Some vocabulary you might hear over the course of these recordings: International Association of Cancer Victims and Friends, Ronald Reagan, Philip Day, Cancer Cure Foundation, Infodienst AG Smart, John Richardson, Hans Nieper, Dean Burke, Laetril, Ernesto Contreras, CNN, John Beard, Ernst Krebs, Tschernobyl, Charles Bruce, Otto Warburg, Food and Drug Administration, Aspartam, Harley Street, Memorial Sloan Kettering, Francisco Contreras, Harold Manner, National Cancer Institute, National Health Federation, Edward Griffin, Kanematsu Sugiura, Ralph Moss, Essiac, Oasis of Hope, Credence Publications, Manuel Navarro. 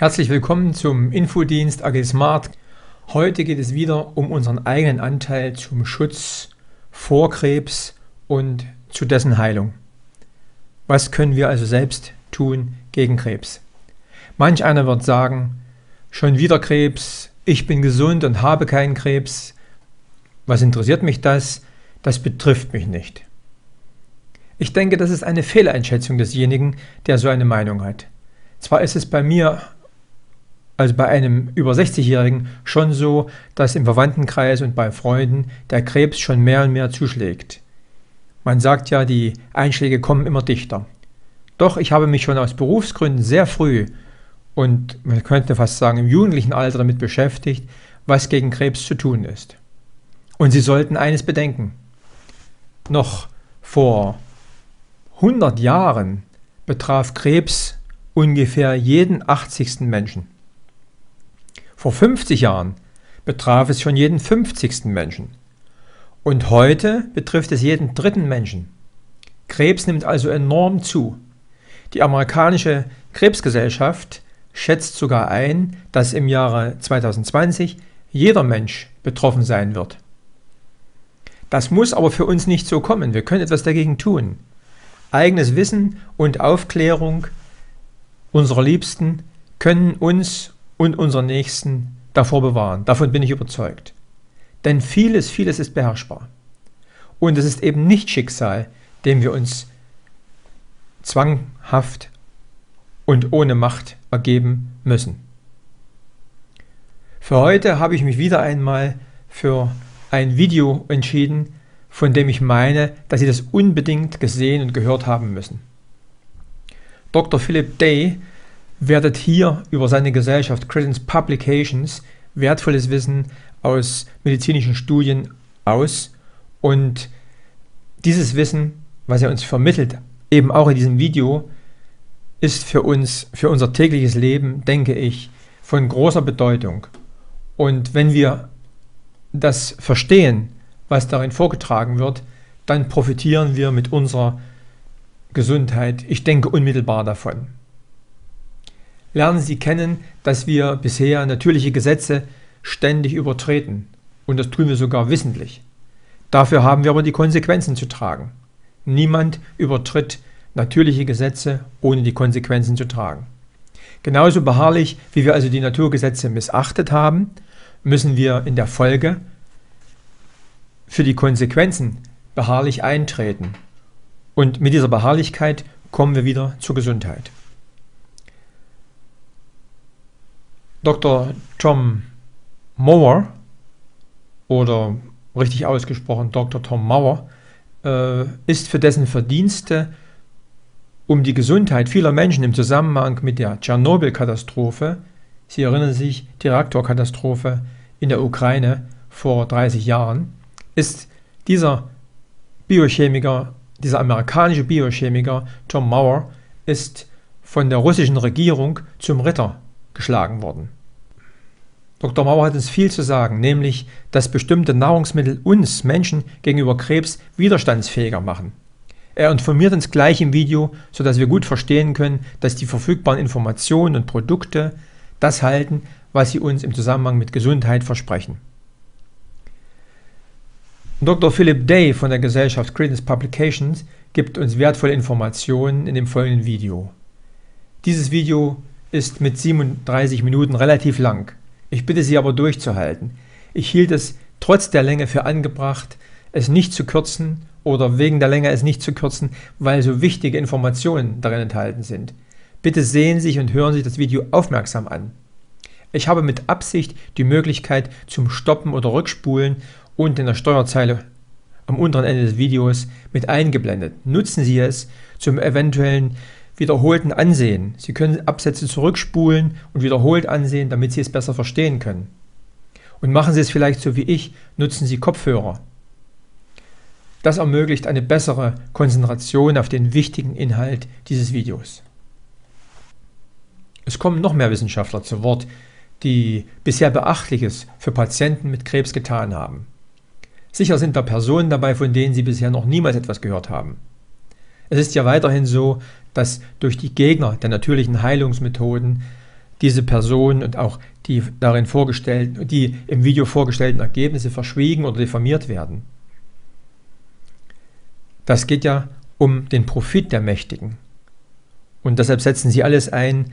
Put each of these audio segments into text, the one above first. Herzlich willkommen zum Infodienst AG Smart. Heute geht es wieder um unseren eigenen Anteil zum Schutz vor Krebs und zu dessen Heilung. Was können wir also selbst tun gegen Krebs? Manch einer wird sagen, schon wieder Krebs, ich bin gesund und habe keinen Krebs. Was interessiert mich das? Das betrifft mich nicht. Ich denke, das ist eine Fehleinschätzung desjenigen, der so eine Meinung hat. Zwar ist es bei mir, also bei einem über 60-Jährigen, schon so, dass im Verwandtenkreis und bei Freunden der Krebs schon mehr und mehr zuschlägt. Man sagt ja, die Einschläge kommen immer dichter. Doch ich habe mich schon aus Berufsgründen sehr früh und man könnte fast sagen im jugendlichen Alter damit beschäftigt, was gegen Krebs zu tun ist. Und Sie sollten eines bedenken. Noch vor 100 Jahren betraf Krebs ungefähr jeden 80. Menschen. Vor 50 Jahren betraf es schon jeden 50. Menschen. Und heute betrifft es jeden dritten Menschen. Krebs nimmt also enorm zu. Die amerikanische Krebsgesellschaft schätzt sogar ein, dass im Jahre 2020 jeder Mensch betroffen sein wird. Das muss aber für uns nicht so kommen. Wir können etwas dagegen tun. Eigenes Wissen und Aufklärung unserer Liebsten können uns und unseren Nächsten davor bewahren. Davon bin ich überzeugt. Denn vieles, vieles ist beherrschbar. Und es ist eben nicht Schicksal, dem wir uns zwanghaft und ohne Macht ergeben müssen. Für heute habe ich mich wieder einmal für ein Video entschieden, von dem ich meine, dass Sie das unbedingt gesehen und gehört haben müssen. Dr. Philip Day wertet hier über seine Gesellschaft Credence Publications wertvolles Wissen aus medizinischen Studien aus und dieses Wissen, was er uns vermittelt, eben auch in diesem Video, ist für uns, für unser tägliches Leben, denke ich, von großer Bedeutung. Und wenn wir das verstehen, was darin vorgetragen wird, dann profitieren wir mit unserer Gesundheit, ich denke unmittelbar davon. Lernen Sie kennen, dass wir bisher natürliche Gesetze ständig übertreten und das tun wir sogar wissentlich. Dafür haben wir aber die Konsequenzen zu tragen. Niemand übertritt natürliche Gesetze, ohne die Konsequenzen zu tragen. Genauso beharrlich, wie wir also die Naturgesetze missachtet haben, müssen wir in der Folge für die Konsequenzen beharrlich eintreten. Und mit dieser Beharrlichkeit kommen wir wieder zur Gesundheit. Dr. Tom Mower, oder richtig ausgesprochen Dr. Tom Mower, ist für dessen Verdienste um die Gesundheit vieler Menschen im Zusammenhang mit der Tschernobyl-Katastrophe, Sie erinnern sich, die Reaktorkatastrophe in der Ukraine vor 30 Jahren, ist dieser amerikanische Biochemiker Tom Mower ist von der russischen Regierung zum Ritter geschlagen worden. Dr. Mower hat uns viel zu sagen, nämlich, dass bestimmte Nahrungsmittel uns Menschen gegenüber Krebs widerstandsfähiger machen. Er informiert uns gleich im Video, sodass wir gut verstehen können, dass die verfügbaren Informationen und Produkte das halten, was sie uns im Zusammenhang mit Gesundheit versprechen. Dr. Philip Day von der Gesellschaft Credence Publications gibt uns wertvolle Informationen in dem folgenden Video. Dieses Video ist mit 37 Minuten relativ lang. Ich bitte Sie aber durchzuhalten. Ich hielt es trotz der Länge für angebracht, es nicht zu kürzen oder wegen der Länge es nicht zu kürzen, weil so wichtige Informationen darin enthalten sind. Bitte sehen Sie und hören Sie das Video aufmerksam an. Ich habe mit Absicht die Möglichkeit zum Stoppen oder Rückspulen und in der Steuerzeile am unteren Ende des Videos mit eingeblendet. Nutzen Sie es zum eventuellen wiederholten Ansehen. Sie können Absätze zurückspulen und wiederholt ansehen, damit Sie es besser verstehen können. Und machen Sie es vielleicht so wie ich, nutzen Sie Kopfhörer. Das ermöglicht eine bessere Konzentration auf den wichtigen Inhalt dieses Videos. Es kommen noch mehr Wissenschaftler zu Wort, die bisher Beachtliches für Patienten mit Krebs getan haben. Sicher sind da Personen dabei, von denen Sie bisher noch niemals etwas gehört haben. Es ist ja weiterhin so, dass durch die Gegner der natürlichen Heilungsmethoden diese Personen und auch die darin vorgestellten, die im Video vorgestellten Ergebnisse verschwiegen oder diffamiert werden. Das geht ja um den Profit der Mächtigen. Und deshalb setzen sie alles ein,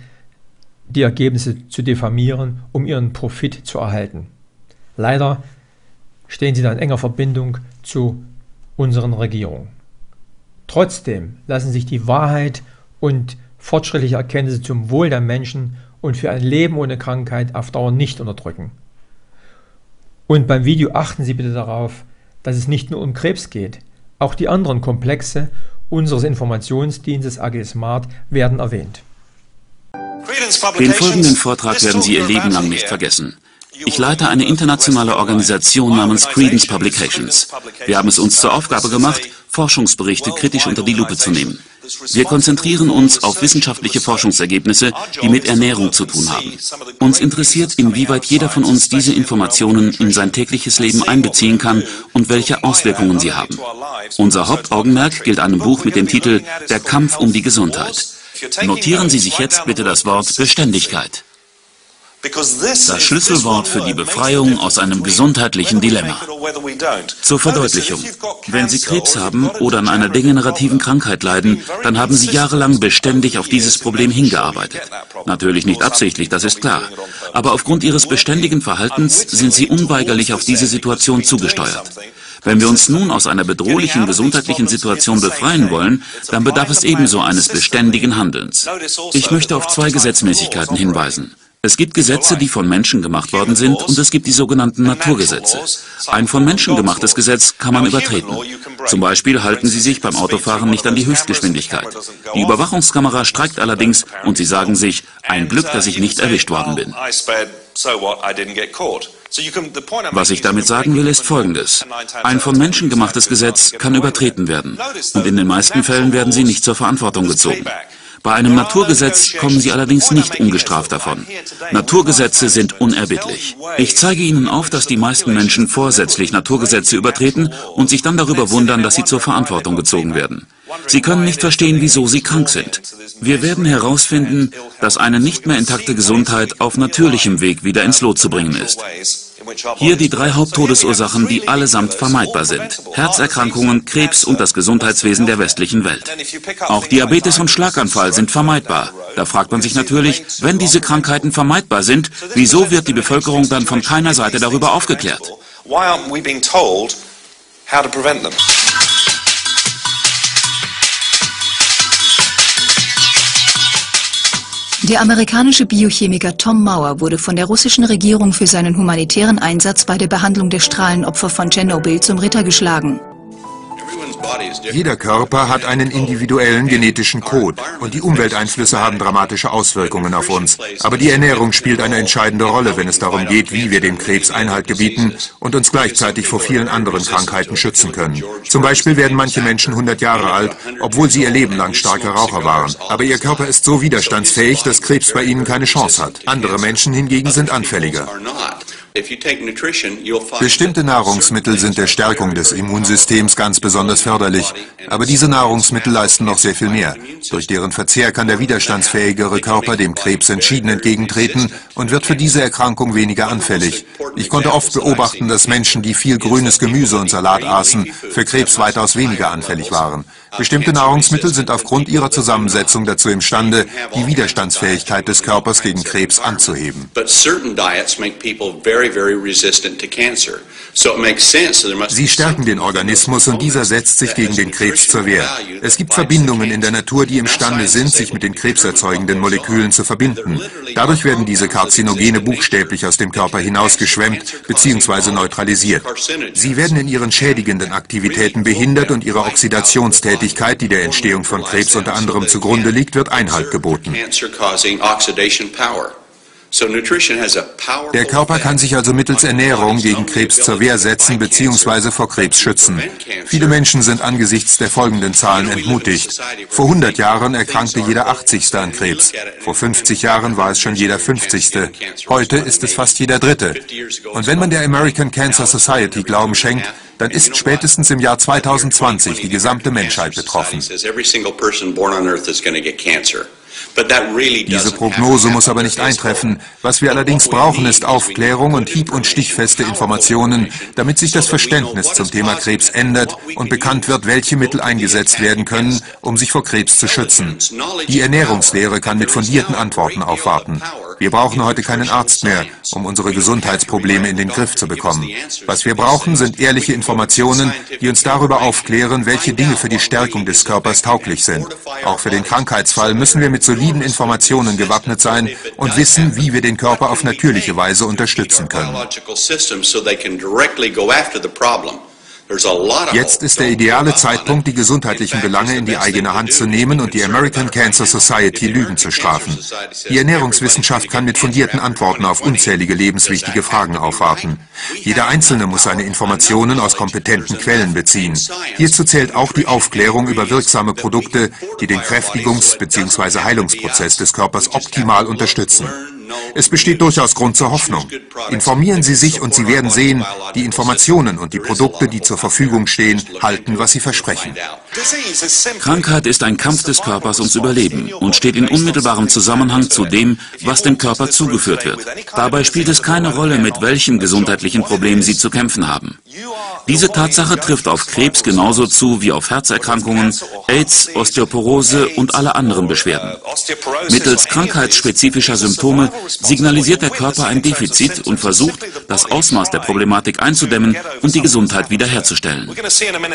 die Ergebnisse zu diffamieren, um ihren Profit zu erhalten. Leider stehen sie da in enger Verbindung zu unseren Regierungen. Trotzdem lassen sich die Wahrheit und fortschrittliche Erkenntnisse zum Wohl der Menschen und für ein Leben ohne Krankheit auf Dauer nicht unterdrücken. Und beim Video achten Sie bitte darauf, dass es nicht nur um Krebs geht. Auch die anderen Komplexe unseres Informationsdienstes AgilSmart werden erwähnt. Den folgenden Vortrag werden Sie Ihr Leben lang nicht vergessen. Ich leite eine internationale Organisation namens Credence Publications. Wir haben es uns zur Aufgabe gemacht, Forschungsberichte kritisch unter die Lupe zu nehmen. Wir konzentrieren uns auf wissenschaftliche Forschungsergebnisse, die mit Ernährung zu tun haben. Uns interessiert, inwieweit jeder von uns diese Informationen in sein tägliches Leben einbeziehen kann und welche Auswirkungen sie haben. Unser Hauptaugenmerk gilt einem Buch mit dem Titel »Der Kampf um die Gesundheit«. Notieren Sie sich jetzt bitte das Wort Beständigkeit. Das Schlüsselwort für die Befreiung aus einem gesundheitlichen Dilemma. Zur Verdeutlichung. Wenn Sie Krebs haben oder an einer degenerativen Krankheit leiden, dann haben Sie jahrelang beständig auf dieses Problem hingearbeitet. Natürlich nicht absichtlich, das ist klar. Aber aufgrund Ihres beständigen Verhaltens sind Sie unweigerlich auf diese Situation zugesteuert. Wenn wir uns nun aus einer bedrohlichen gesundheitlichen Situation befreien wollen, dann bedarf es ebenso eines beständigen Handelns. Ich möchte auf zwei Gesetzmäßigkeiten hinweisen. Es gibt Gesetze, die von Menschen gemacht worden sind, und es gibt die sogenannten Naturgesetze. Ein von Menschen gemachtes Gesetz kann man übertreten. Zum Beispiel halten Sie sich beim Autofahren nicht an die Höchstgeschwindigkeit. Die Überwachungskamera streikt allerdings und Sie sagen sich, ein Glück, dass ich nicht erwischt worden bin. Was ich damit sagen will, ist Folgendes. Ein von Menschen gemachtes Gesetz kann übertreten werden, und in den meisten Fällen werden Sie nicht zur Verantwortung gezogen. Bei einem Naturgesetz kommen Sie allerdings nicht ungestraft davon. Naturgesetze sind unerbittlich. Ich zeige Ihnen auf, dass die meisten Menschen vorsätzlich Naturgesetze übertreten und sich dann darüber wundern, dass sie zur Verantwortung gezogen werden. Sie können nicht verstehen, wieso sie krank sind. Wir werden herausfinden, dass eine nicht mehr intakte Gesundheit auf natürlichem Weg wieder ins Lot zu bringen ist. Hier die drei Haupttodesursachen, die allesamt vermeidbar sind. Herzerkrankungen, Krebs und das Gesundheitswesen der westlichen Welt. Auch Diabetes und Schlaganfall sind vermeidbar. Da fragt man sich natürlich, wenn diese Krankheiten vermeidbar sind, wieso wird die Bevölkerung dann von keiner Seite darüber aufgeklärt? Der amerikanische Biochemiker Tom Mower wurde von der russischen Regierung für seinen humanitären Einsatz bei der Behandlung der Strahlenopfer von Tschernobyl zum Ritter geschlagen. Jeder Körper hat einen individuellen genetischen Code und die Umwelteinflüsse haben dramatische Auswirkungen auf uns. Aber die Ernährung spielt eine entscheidende Rolle, wenn es darum geht, wie wir dem Krebs Einhalt gebieten und uns gleichzeitig vor vielen anderen Krankheiten schützen können. Zum Beispiel werden manche Menschen 100 Jahre alt, obwohl sie ihr Leben lang starke Raucher waren. Aber ihr Körper ist so widerstandsfähig, dass Krebs bei ihnen keine Chance hat. Andere Menschen hingegen sind anfälliger. Bestimmte Nahrungsmittel sind der Stärkung des Immunsystems ganz besonders förderlich, aber diese Nahrungsmittel leisten noch sehr viel mehr. Durch deren Verzehr kann der widerstandsfähigere Körper dem Krebs entschieden entgegentreten und wird für diese Erkrankung weniger anfällig. Ich konnte oft beobachten, dass Menschen, die viel grünes Gemüse und Salat aßen, für Krebs weitaus weniger anfällig waren. Bestimmte Nahrungsmittel sind aufgrund ihrer Zusammensetzung dazu imstande, die Widerstandsfähigkeit des Körpers gegen Krebs anzuheben. Sie stärken den Organismus und dieser setzt sich gegen den Krebs zur Wehr. Es gibt Verbindungen in der Natur, die imstande sind, sich mit den krebserzeugenden Molekülen zu verbinden. Dadurch werden diese Karzinogene buchstäblich aus dem Körper hinausgeschwemmt bzw. neutralisiert. Sie werden in ihren schädigenden Aktivitäten behindert und ihre Oxidationstätigkeit, die der Entstehung von Krebs unter anderem zugrunde liegt, wird Einhalt geboten. Der Körper kann sich also mittels Ernährung gegen Krebs zur Wehr setzen bzw. vor Krebs schützen. Viele Menschen sind angesichts der folgenden Zahlen entmutigt. Vor 100 Jahren erkrankte jeder 80. an Krebs. Vor 50 Jahren war es schon jeder 50. Heute ist es fast jeder Dritte. Und wenn man der American Cancer Society Glauben schenkt, dann ist spätestens im Jahr 2020 die gesamte Menschheit betroffen. Diese Prognose muss aber nicht eintreffen. Was wir allerdings brauchen, ist Aufklärung und hieb- und stichfeste Informationen, damit sich das Verständnis zum Thema Krebs ändert und bekannt wird, welche Mittel eingesetzt werden können, um sich vor Krebs zu schützen. Die Ernährungslehre kann mit fundierten Antworten aufwarten. Wir brauchen heute keinen Arzt mehr, um unsere Gesundheitsprobleme in den Griff zu bekommen. Was wir brauchen, sind ehrliche Informationen, die uns darüber aufklären, welche Dinge für die Stärkung des Körpers tauglich sind. Auch für den Krankheitsfall müssen wir mit soliden Informationen gewappnet sein und wissen, wie wir den Körper auf natürliche Weise unterstützen können. Jetzt ist der ideale Zeitpunkt, die gesundheitlichen Belange in die eigene Hand zu nehmen und die American Cancer Society Lügen zu strafen. Die Ernährungswissenschaft kann mit fundierten Antworten auf unzählige lebenswichtige Fragen aufwarten. Jeder Einzelne muss seine Informationen aus kompetenten Quellen beziehen. Hierzu zählt auch die Aufklärung über wirksame Produkte, die den Kräftigungs- bzw. Heilungsprozess des Körpers optimal unterstützen. Es besteht durchaus Grund zur Hoffnung. Informieren Sie sich und Sie werden sehen, die Informationen und die Produkte, die zur Verfügung stehen, halten, was sie versprechen. Krankheit ist ein Kampf des Körpers ums Überleben und steht in unmittelbarem Zusammenhang zu dem, was dem Körper zugeführt wird. Dabei spielt es keine Rolle, mit welchem gesundheitlichen Problem Sie zu kämpfen haben. Diese Tatsache trifft auf Krebs genauso zu wie auf Herzerkrankungen, AIDS, Osteoporose und alle anderen Beschwerden. Mittels krankheitsspezifischer Symptome signalisiert der Körper ein Defizit und versucht, das Ausmaß der Problematik einzudämmen und die Gesundheit wiederherzustellen.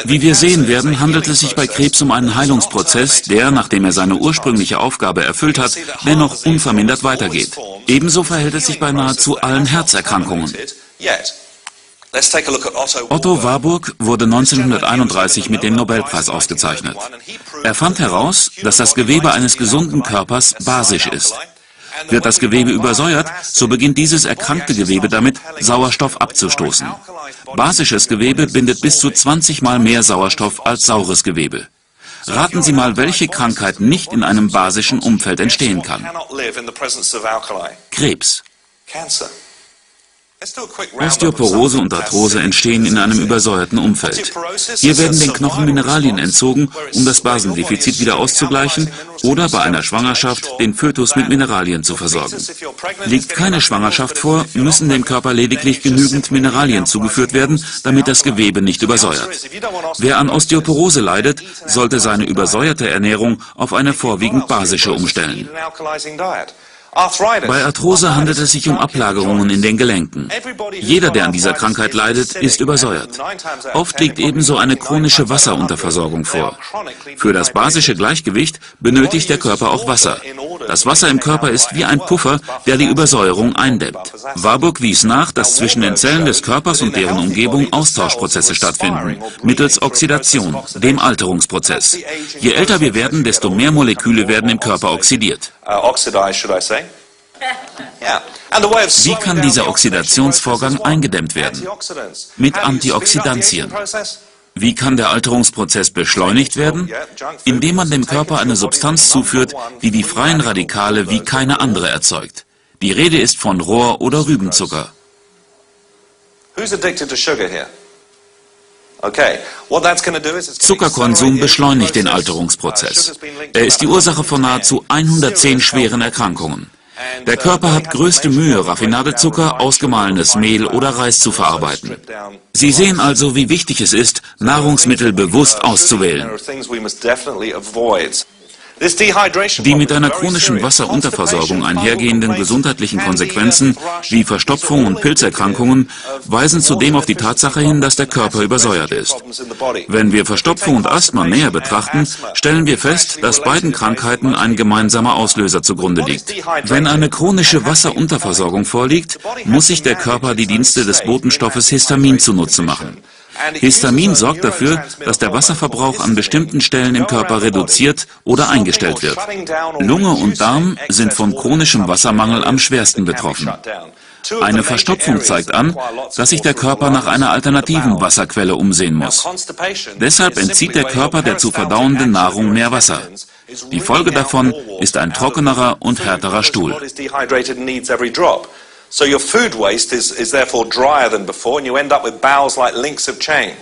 Wie wir sehen werden, handelt es sich bei Krebs um einen Heilungsprozess, der, nachdem er seine ursprüngliche Aufgabe erfüllt hat, dennoch unvermindert weitergeht. Ebenso verhält es sich bei nahezu allen Herzerkrankungen. Otto Warburg wurde 1931 mit dem Nobelpreis ausgezeichnet. Er fand heraus, dass das Gewebe eines gesunden Körpers basisch ist. Wird das Gewebe übersäuert, so beginnt dieses erkrankte Gewebe damit, Sauerstoff abzustoßen. Basisches Gewebe bindet bis zu 20 Mal mehr Sauerstoff als saures Gewebe. Raten Sie mal, welche Krankheit nicht in einem basischen Umfeld entstehen kann. Krebs. Osteoporose und Arthrose entstehen in einem übersäuerten Umfeld. Hier werden den Knochen Mineralien entzogen, um das Basendefizit wieder auszugleichen oder bei einer Schwangerschaft den Fötus mit Mineralien zu versorgen. Liegt keine Schwangerschaft vor, müssen dem Körper lediglich genügend Mineralien zugeführt werden, damit das Gewebe nicht übersäuert. Wer an Osteoporose leidet, sollte seine übersäuerte Ernährung auf eine vorwiegend basische umstellen. Bei Arthrose handelt es sich um Ablagerungen in den Gelenken. Jeder, der an dieser Krankheit leidet, ist übersäuert. Oft liegt ebenso eine chronische Wasserunterversorgung vor. Für das basische Gleichgewicht benötigt der Körper auch Wasser. Das Wasser im Körper ist wie ein Puffer, der die Übersäuerung eindämmt. Warburg wies nach, dass zwischen den Zellen des Körpers und deren Umgebung Austauschprozesse stattfinden, mittels Oxidation, dem Alterungsprozess. Je älter wir werden, desto mehr Moleküle werden im Körper oxidiert. Wie kann dieser Oxidationsvorgang eingedämmt werden? Mit Antioxidantien. Wie kann der Alterungsprozess beschleunigt werden? Indem man dem Körper eine Substanz zuführt, die die freien Radikale wie keine andere erzeugt. Die Rede ist von Rohr- oder Rübenzucker. Zuckerkonsum beschleunigt den Alterungsprozess. Er ist die Ursache von nahezu 110 schweren Erkrankungen. Der Körper hat größte Mühe, Raffinadezucker, ausgemahlenes Mehl oder Reis zu verarbeiten. Sie sehen also, wie wichtig es ist, Nahrungsmittel bewusst auszuwählen. Die mit einer chronischen Wasserunterversorgung einhergehenden gesundheitlichen Konsequenzen wie Verstopfung und Pilzerkrankungen weisen zudem auf die Tatsache hin, dass der Körper übersäuert ist. Wenn wir Verstopfung und Asthma näher betrachten, stellen wir fest, dass beiden Krankheiten ein gemeinsamer Auslöser zugrunde liegt. Wenn eine chronische Wasserunterversorgung vorliegt, muss sich der Körper die Dienste des Botenstoffes Histamin zunutze machen. Histamin sorgt dafür, dass der Wasserverbrauch an bestimmten Stellen im Körper reduziert oder eingestellt wird. Lunge und Darm sind von chronischem Wassermangel am schwersten betroffen. Eine Verstopfung zeigt an, dass sich der Körper nach einer alternativen Wasserquelle umsehen muss. Deshalb entzieht der Körper der zu verdauenden Nahrung mehr Wasser. Die Folge davon ist ein trockenerer und härterer Stuhl. So your food waste is therefore drier than before, and you end up with bowels like links of chain.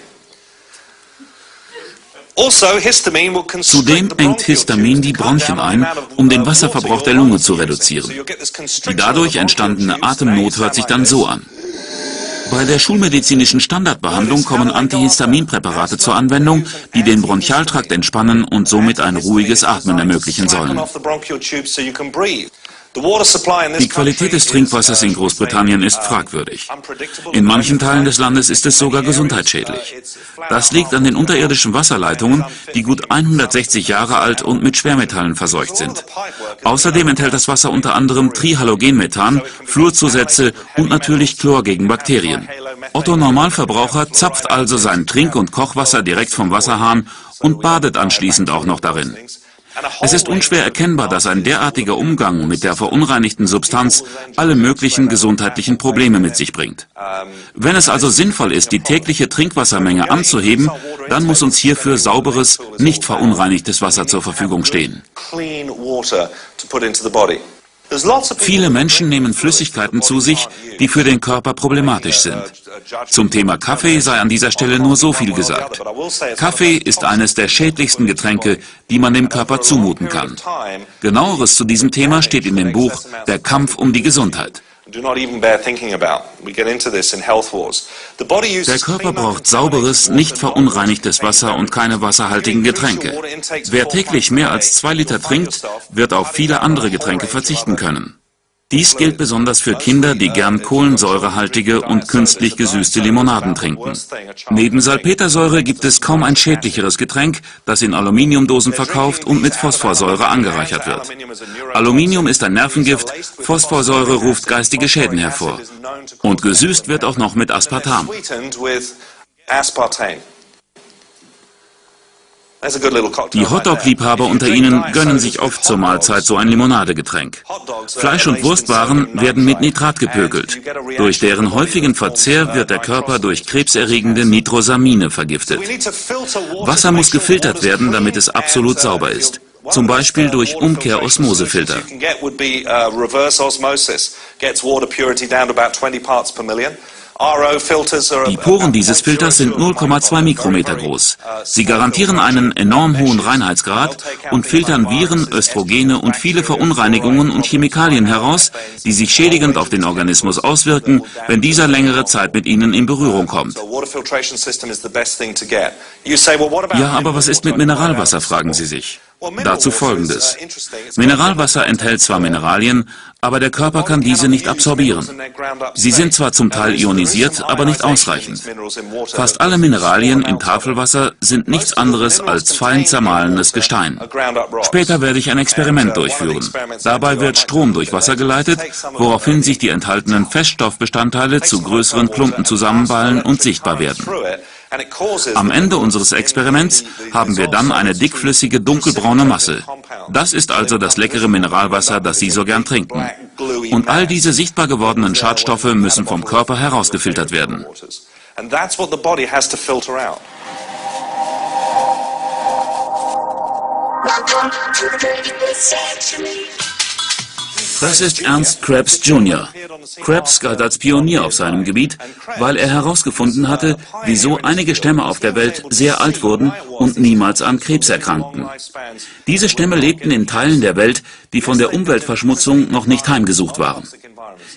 Zudem engt Histamin die Bronchien ein, um den Wasserverbrauch der Lunge zu reduzieren. Die dadurch entstandene Atemnot hört sich dann so an. Bei der schulmedizinischen Standardbehandlung kommen Antihistaminpräparate zur Anwendung, die den Bronchialtrakt entspannen und somit ein ruhiges Atmen ermöglichen sollen. Die Qualität des Trinkwassers in Großbritannien ist fragwürdig. In manchen Teilen des Landes ist es sogar gesundheitsschädlich. Das liegt an den unterirdischen Wasserleitungen, die gut 160 Jahre alt und mit Schwermetallen verseucht sind. Außerdem enthält das Wasser unter anderem Trihalogenmethan, Fluorzusätze und natürlich Chlor gegen Bakterien. Otto Normalverbraucher zapft also sein Trink- und Kochwasser direkt vom Wasserhahn und badet anschließend auch noch darin. Es ist unschwer erkennbar, dass ein derartiger Umgang mit der verunreinigten Substanz alle möglichen gesundheitlichen Probleme mit sich bringt. Wenn es also sinnvoll ist, die tägliche Trinkwassermenge anzuheben, dann muss uns hierfür sauberes, nicht verunreinigtes Wasser zur Verfügung stehen. Viele Menschen nehmen Flüssigkeiten zu sich, die für den Körper problematisch sind. Zum Thema Kaffee sei an dieser Stelle nur so viel gesagt. Kaffee ist eines der schädlichsten Getränke, die man dem Körper zumuten kann. Genaueres zu diesem Thema steht in dem Buch »Der Kampf um die Gesundheit«. Der Körper braucht sauberes, nicht verunreinigtes Wasser und keine wasserhaltigen Getränke. Wer täglich mehr als 2 Liter trinkt, wird auf viele andere Getränke verzichten können. Dies gilt besonders für Kinder, die gern kohlensäurehaltige und künstlich gesüßte Limonaden trinken. Neben Salpetersäure gibt es kaum ein schädlicheres Getränk, das in Aluminiumdosen verkauft und mit Phosphorsäure angereichert wird. Aluminium ist ein Nervengift, Phosphorsäure ruft geistige Schäden hervor. Und gesüßt wird auch noch mit Aspartam. Die Hotdog-Liebhaber unter Ihnen gönnen sich oft zur Mahlzeit so ein Limonadegetränk. Fleisch- und Wurstwaren werden mit Nitrat gepökelt. Durch deren häufigen Verzehr wird der Körper durch krebserregende Nitrosamine vergiftet. Wasser muss gefiltert werden, damit es absolut sauber ist. Zum Beispiel durch Umkehrosmosefilter. Die Poren dieses Filters sind 0,2 Mikrometer groß. Sie garantieren einen enorm hohen Reinheitsgrad und filtern Viren, Östrogene und viele Verunreinigungen und Chemikalien heraus, die sich schädigend auf den Organismus auswirken, wenn dieser längere Zeit mit ihnen in Berührung kommt. Ja, aber was ist mit Mineralwasser, fragen Sie sich. Dazu Folgendes. Mineralwasser enthält zwar Mineralien, aber der Körper kann diese nicht absorbieren. Sie sind zwar zum Teil ionisiert, aber nicht ausreichend. Fast alle Mineralien in Tafelwasser sind nichts anderes als fein zermahlenes Gestein. Später werde ich ein Experiment durchführen. Dabei wird Strom durch Wasser geleitet, woraufhin sich die enthaltenen Feststoffbestandteile zu größeren Klumpen zusammenballen und sichtbar werden. Am Ende unseres Experiments haben wir dann eine dickflüssige, dunkelbraune Masse. Das ist also das leckere Mineralwasser, das Sie so gern trinken. Und all diese sichtbar gewordenen Schadstoffe müssen vom Körper herausgefiltert werden. Das ist Ernst Krebs Jr. Krebs galt als Pionier auf seinem Gebiet, weil er herausgefunden hatte, wieso einige Stämme auf der Welt sehr alt wurden und niemals an Krebs erkrankten. Diese Stämme lebten in Teilen der Welt, die von der Umweltverschmutzung noch nicht heimgesucht waren.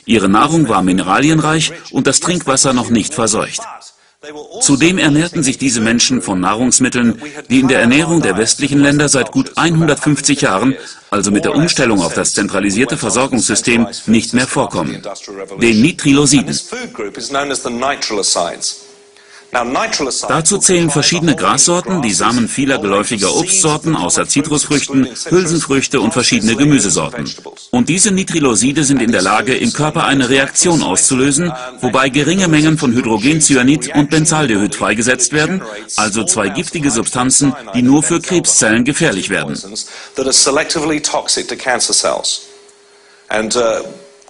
Ihre Nahrung war mineralienreich und das Trinkwasser noch nicht verseucht. Zudem ernährten sich diese Menschen von Nahrungsmitteln, die in der Ernährung der westlichen Länder seit gut 150 Jahren, also mit der Umstellung auf das zentralisierte Versorgungssystem, nicht mehr vorkommen, den Nitrilosiden. Dazu zählen verschiedene Grassorten, die Samen vieler geläufiger Obstsorten außer Zitrusfrüchten, Hülsenfrüchte und verschiedene Gemüsesorten. Und diese Nitriloside sind in der Lage, im Körper eine Reaktion auszulösen, wobei geringe Mengen von Hydrogencyanid und Benzaldehyd freigesetzt werden, also zwei giftige Substanzen, die nur für Krebszellen gefährlich werden.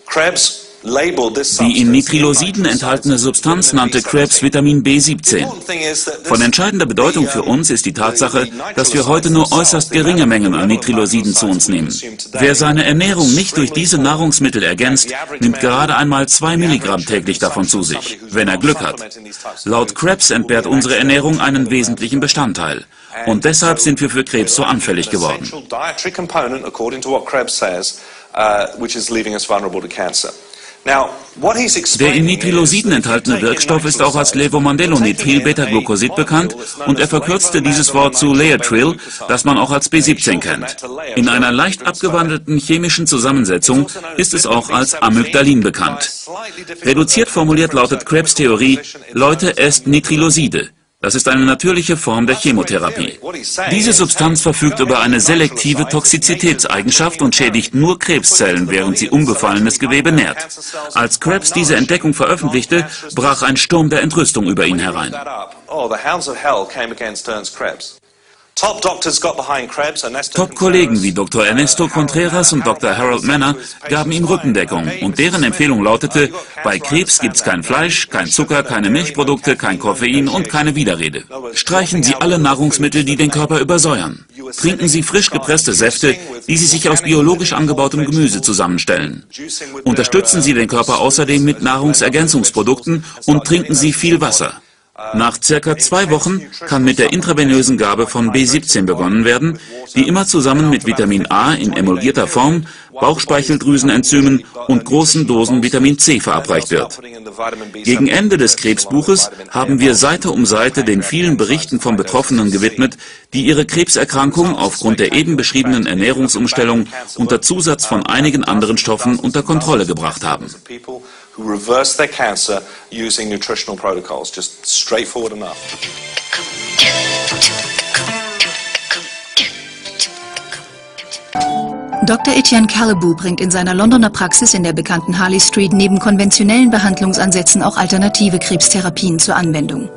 Krebs Die in Nitrilosiden enthaltene Substanz nannte Krebs Vitamin B17. Von entscheidender Bedeutung für uns ist die Tatsache, dass wir heute nur äußerst geringe Mengen an Nitrilosiden zu uns nehmen. Wer seine Ernährung nicht durch diese Nahrungsmittel ergänzt, nimmt gerade einmal 2 Milligramm täglich davon zu sich, wenn er Glück hat. Laut Krebs entbehrt unsere Ernährung einen wesentlichen Bestandteil. Und deshalb sind wir für Krebs so anfällig geworden. Der in Nitrilosiden enthaltene Wirkstoff ist auch als Levomandelonitril-Beta-Glucosid bekannt und er verkürzte dieses Wort zu Laetril, das man auch als B17 kennt. In einer leicht abgewandelten chemischen Zusammensetzung ist es auch als Amygdalin bekannt. Reduziert formuliert lautet Krebs' Theorie: Leute, esst Nitriloside. Das ist eine natürliche Form der Chemotherapie. Diese Substanz verfügt über eine selektive Toxizitätseigenschaft und schädigt nur Krebszellen, während sie unbefallenes Gewebe nährt. Als Krebs diese Entdeckung veröffentlichte, brach ein Sturm der Entrüstung über ihn herein. Top-Kollegen wie Dr. Ernesto Contreras und Dr. Harold Manner gaben ihm Rückendeckung und deren Empfehlung lautete: Bei Krebs gibt's kein Fleisch, kein Zucker, keine Milchprodukte, kein Koffein und keine Widerrede. Streichen Sie alle Nahrungsmittel, die den Körper übersäuern. Trinken Sie frisch gepresste Säfte, die Sie sich aus biologisch angebautem Gemüse zusammenstellen. Unterstützen Sie den Körper außerdem mit Nahrungsergänzungsprodukten und trinken Sie viel Wasser. Nach circa 2 Wochen kann mit der intravenösen Gabe von B17 begonnen werden, die immer zusammen mit Vitamin A in emulgierter Form, Bauchspeicheldrüsenenergien und großen Dosen Vitamin C verabreicht wird. Gegen Ende des Krebsbuches haben wir Seite um Seite den vielen Berichten von Betroffenen gewidmet, die ihre Krebserkrankung aufgrund der eben beschriebenen Ernährungsumstellung unter Zusatz von einigen anderen Stoffen unter Kontrolle gebracht haben. Dr. Etienne Callebout bringt in seiner Londoner Praxis in der bekannten Harley Street neben konventionellen Behandlungsansätzen auch alternative Krebstherapien zur Anwendung.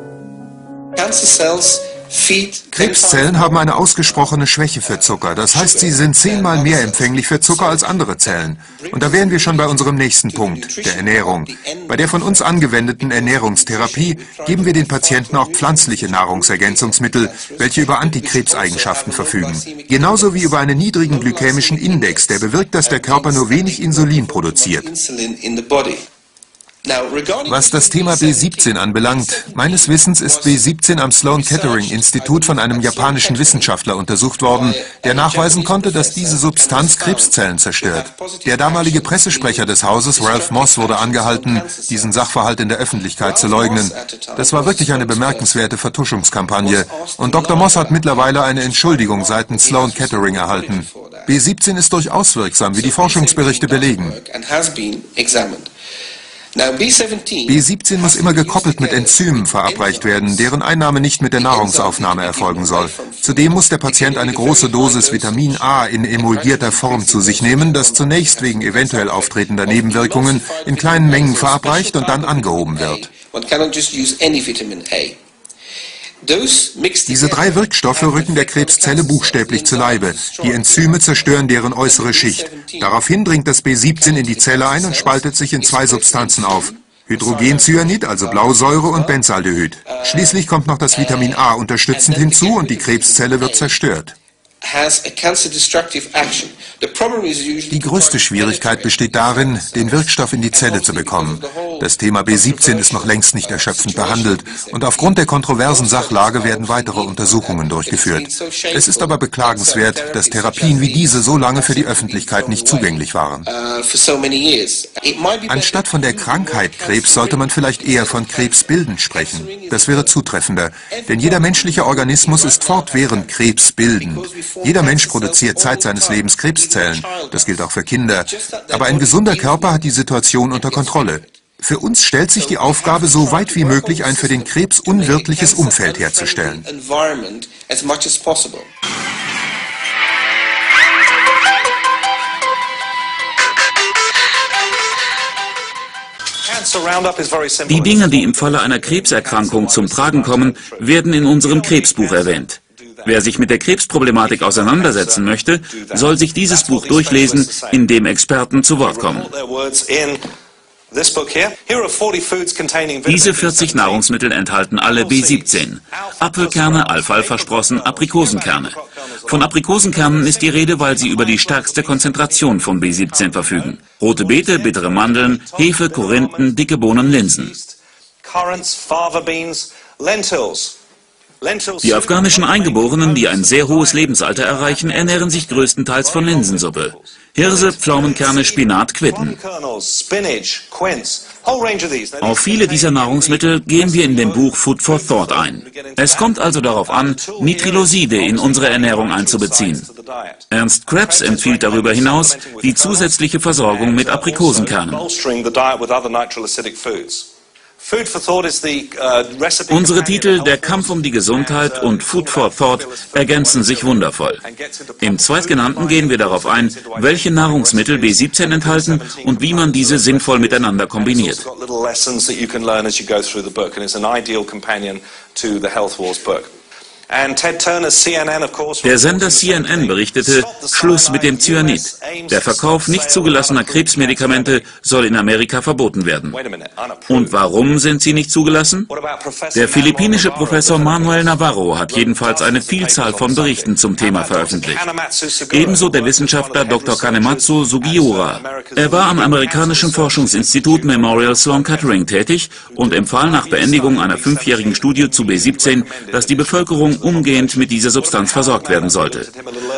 Krebszellen haben eine ausgesprochene Schwäche für Zucker. Das heißt, sie sind 10-mal mehr empfänglich für Zucker als andere Zellen. Und da wären wir schon bei unserem nächsten Punkt, der Ernährung. Bei der von uns angewendeten Ernährungstherapie geben wir den Patienten auch pflanzliche Nahrungsergänzungsmittel, welche über Antikrebseigenschaften verfügen. Genauso wie über einen niedrigen glykämischen Index, der bewirkt, dass der Körper nur wenig Insulin produziert. Was das Thema B17 anbelangt, meines Wissens ist B17 am Sloan Kettering Institut von einem japanischen Wissenschaftler untersucht worden, der nachweisen konnte, dass diese Substanz Krebszellen zerstört. Der damalige Pressesprecher des Hauses, Ralph Moss, wurde angehalten, diesen Sachverhalt in der Öffentlichkeit zu leugnen. Das war wirklich eine bemerkenswerte Vertuschungskampagne. Und Dr. Moss hat mittlerweile eine Entschuldigung seitens Sloan Kettering erhalten. B17 ist durchaus wirksam, wie die Forschungsberichte belegen. B17 muss immer gekoppelt mit Enzymen verabreicht werden, deren Einnahme nicht mit der Nahrungsaufnahme erfolgen soll. Zudem muss der Patient eine große Dosis Vitamin A in emulgierter Form zu sich nehmen, das zunächst wegen eventuell auftretender Nebenwirkungen in kleinen Mengen verabreicht und dann angehoben wird. Diese 3 Wirkstoffe rücken der Krebszelle buchstäblich zu Leibe. Die Enzyme zerstören deren äußere Schicht. Daraufhin dringt das B17 in die Zelle ein und spaltet sich in 2 Substanzen auf: Hydrogencyanid, also Blausäure, und Benzaldehyd. Schließlich kommt noch das Vitamin A unterstützend hinzu und die Krebszelle wird zerstört. Die größte Schwierigkeit besteht darin, den Wirkstoff in die Zelle zu bekommen. Das Thema B17 ist noch längst nicht erschöpfend behandelt und aufgrund der kontroversen Sachlage werden weitere Untersuchungen durchgeführt. Es ist aber beklagenswert, dass Therapien wie diese so lange für die Öffentlichkeit nicht zugänglich waren. Anstatt von der Krankheit Krebs sollte man vielleicht eher von Krebsbilden sprechen. Das wäre zutreffender, denn jeder menschliche Organismus ist fortwährend krebsbildend. Jeder Mensch produziert Zeit seines Lebens Krebszellen. Das gilt auch für Kinder. Aber ein gesunder Körper hat die Situation unter Kontrolle. Für uns stellt sich die Aufgabe, so weit wie möglich ein für den Krebs unwirtliches Umfeld herzustellen. Die Dinge, die im Falle einer Krebserkrankung zum Tragen kommen, werden in unserem Krebsbuch erwähnt. Wer sich mit der Krebsproblematik auseinandersetzen möchte, soll sich dieses Buch durchlesen, in dem Experten zu Wort kommen. Diese 40 Nahrungsmittel enthalten alle B17, Apfelkerne, Alfalfa-Sprossen, Aprikosenkerne. Von Aprikosenkernen ist die Rede, weil sie über die stärkste Konzentration von B17 verfügen. Rote Beete, bittere Mandeln, Hefe, Korinthen, dicke Bohnen, Linsen. Die afghanischen Eingeborenen, die ein sehr hohes Lebensalter erreichen, ernähren sich größtenteils von Linsensuppe. Hirse, Pflaumenkerne, Spinat, Quitten. Auf viele dieser Nahrungsmittel gehen wir in dem Buch Food for Thought ein. Es kommt also darauf an, Nitriloside in unsere Ernährung einzubeziehen. Ernst Krebs empfiehlt darüber hinaus die zusätzliche Versorgung mit Aprikosenkernen. Unsere Titel »Der Kampf um die Gesundheit« und »Food for Thought« ergänzen sich wundervoll. Im Zweitgenannten gehen wir darauf ein, welche Nahrungsmittel B17 enthalten und wie man diese sinnvoll miteinander kombiniert. Der Sender CNN berichtete, Schluss mit dem Cyanid. Der Verkauf nicht zugelassener Krebsmedikamente soll in Amerika verboten werden. Und warum sind sie nicht zugelassen? Der philippinische Professor Manuel Navarro hat jedenfalls eine Vielzahl von Berichten zum Thema veröffentlicht. Ebenso der Wissenschaftler Dr. Kanematsu Sugiura. Er war am amerikanischen Forschungsinstitut Memorial Sloan Kettering tätig und empfahl nach Beendigung einer 5-jährigen Studie zu B17, dass die Bevölkerung umgehend mit dieser Substanz versorgt werden sollte.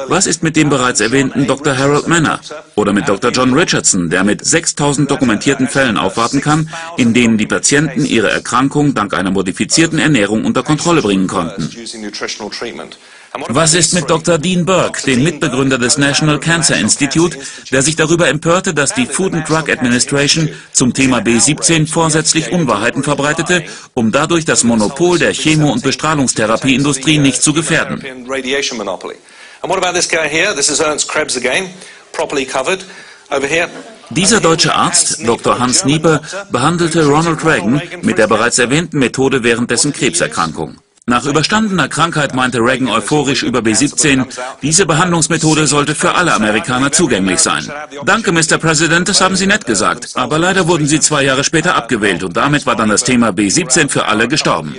Was ist mit dem bereits erwähnten Dr. Harold Manner oder mit Dr. John Richardson, der mit 6000 dokumentierten Fällen aufwarten kann, in denen die Patienten ihre Erkrankung dank einer modifizierten Ernährung unter Kontrolle bringen konnten? Was ist mit Dr. Dean Burke, dem Mitbegründer des National Cancer Institute, der sich darüber empörte, dass die Food and Drug Administration zum Thema B17 vorsätzlich Unwahrheiten verbreitete, um dadurch das Monopol der Chemo- und Bestrahlungstherapieindustrie nicht zu gefährden? Dieser deutsche Arzt, Dr. Hans Nieper, behandelte Ronald Reagan mit der bereits erwähnten Methode während dessen Krebserkrankung. Nach überstandener Krankheit meinte Reagan euphorisch über B17, diese Behandlungsmethode sollte für alle Amerikaner zugänglich sein. Danke, Mr. President, das haben Sie nett gesagt. Aber leider wurden Sie 2 Jahre später abgewählt und damit war dann das Thema B17 für alle gestorben.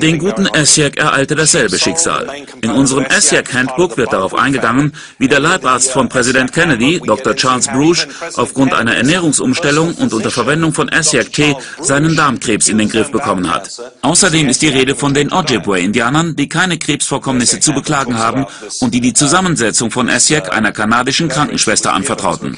Den guten Essiac ereilte dasselbe Schicksal. In unserem Essiac-Handbook wird darauf eingegangen, wie der Leibarzt von Präsident Kennedy, Dr. Charles Bruce, aufgrund einer Ernährungsumstellung und unter Verwendung von Essiac-Tee seinen Darmkrebs in den Griff bekommen hat. Außerdem ist die Rede von den Ojibwe-Indianern, die keine Krebsvorkommnisse zu beklagen haben und die die Zusammensetzung von Essiac einer kanadischen Krankenschwester anvertrauten.